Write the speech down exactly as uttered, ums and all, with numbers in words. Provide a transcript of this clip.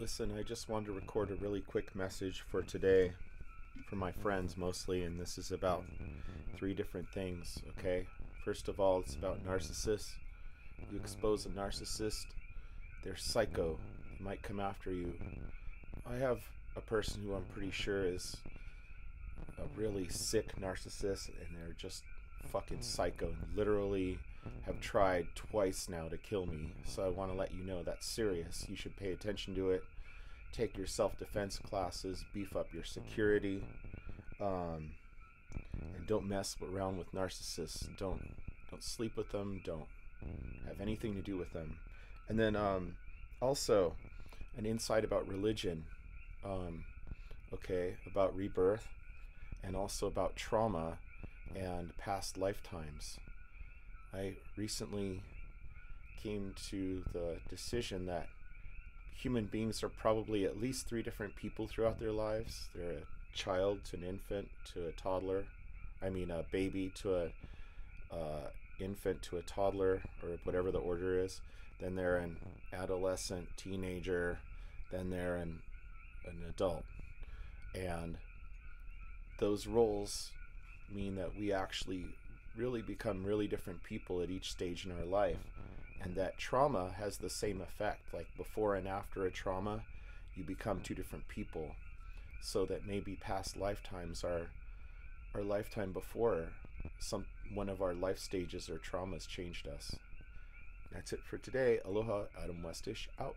Listen, I just wanted to record a really quick message for today, for my friends mostly, and this is about three different things, okay? First of all, it's about narcissists. You expose a narcissist, they're psycho. They might come after you. I have a person who I'm pretty sure is a really sick narcissist, and they're just fucking psycho and literally have tried twice now to kill me. So I want to let you know that's serious. You should pay attention to it. Take your self-defense classes, beef up your security, um, and don't mess around with narcissists. Don't don't sleep with them. Don't have anything to do with them. And then um, also an insight about religion, um, okay, about rebirth, and also about trauma and past lifetimes. I recently came to the decision that human beings are probably at least three different people throughout their lives. They're a child to an infant to a toddler. I mean a baby to a uh, infant to a toddler, or whatever the order is. Then they're an adolescent, teenager. Then they're an, an adult. And those roles mean that we actually really become really different people at each stage in our life, and that trauma has the same effect. Like before and after a trauma, you become two different people. So that maybe past lifetimes are our lifetime before, some one of our life stages or traumas changed us. That's it for today. Aloha, Adam Westish, out.